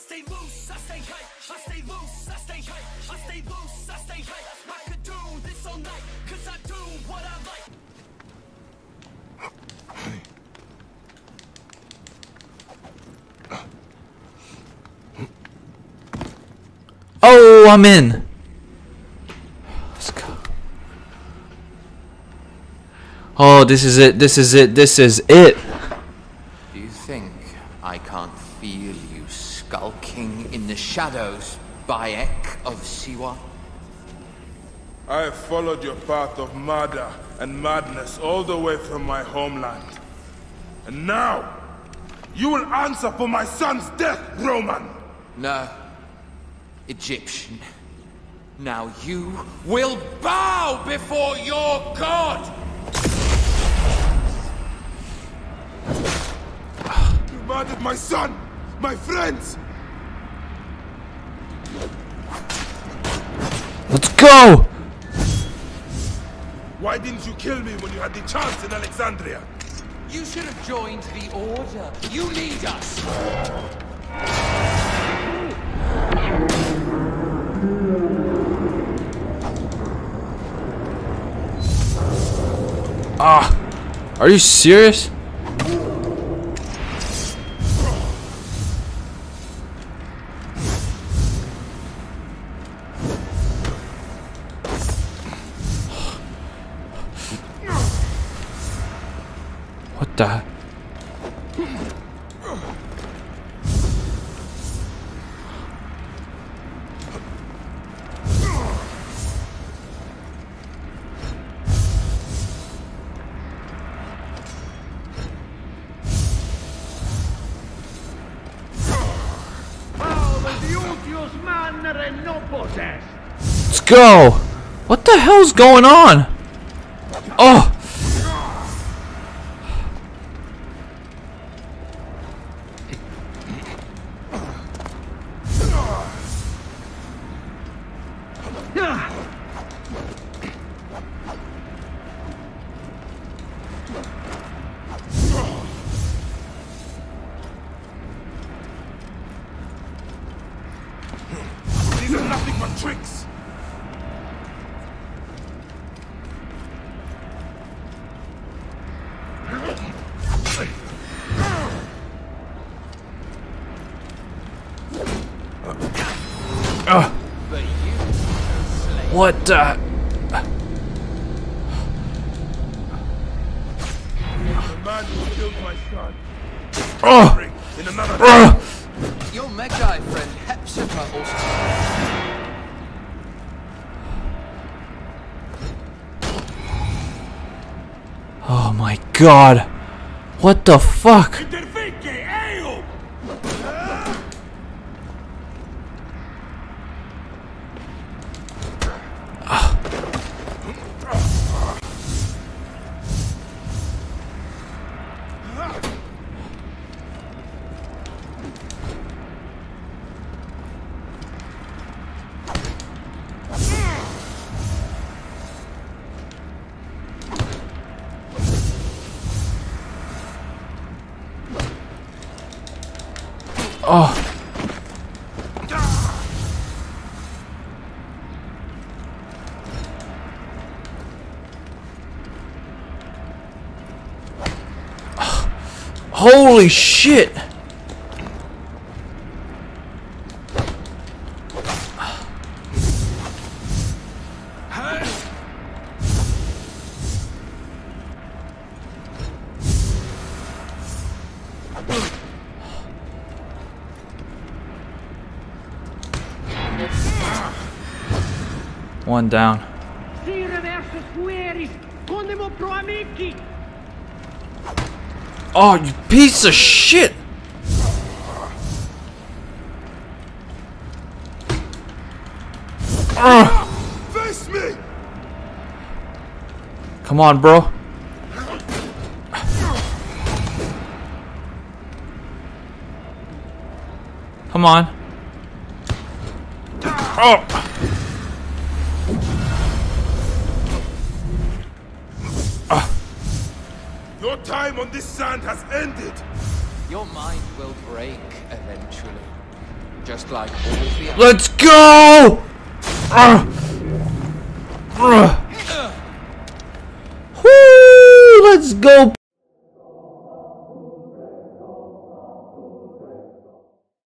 stay loose, I stay hype. I stay loose, I stay hype. I stay loose, I stay hype. I could do this all night, cause I do what I like. Oh, I'm in. Let's go. Oh, this is it. This is it. This is it. Do you think I can't feel you skulking in the shadows, Bayek of Siwa? I have followed your path of murder and madness all the way from my homeland. And now, you will answer for my son's death, Roman! No. Egyptian, now you will bow before your god! You murdered my son! My friends! Let's go! Why didn't you kill me when you had the chance in Alexandria? You should have joined the order. You need us! Ah, are you serious? What the? Let's go! What the hell's going on? Oh! Tricks. What the? The man who killed my son. In another your Magi friend Hepzibah also. Oh my god, what the fuck? Oh. Holy shit. One down. Oh, you piece of shit! Face me! Come on, bro. Come on. Oh! Your time on this sand has ended. Your mind will break eventually. Just like all the other. Let's go! Woo! Let's go!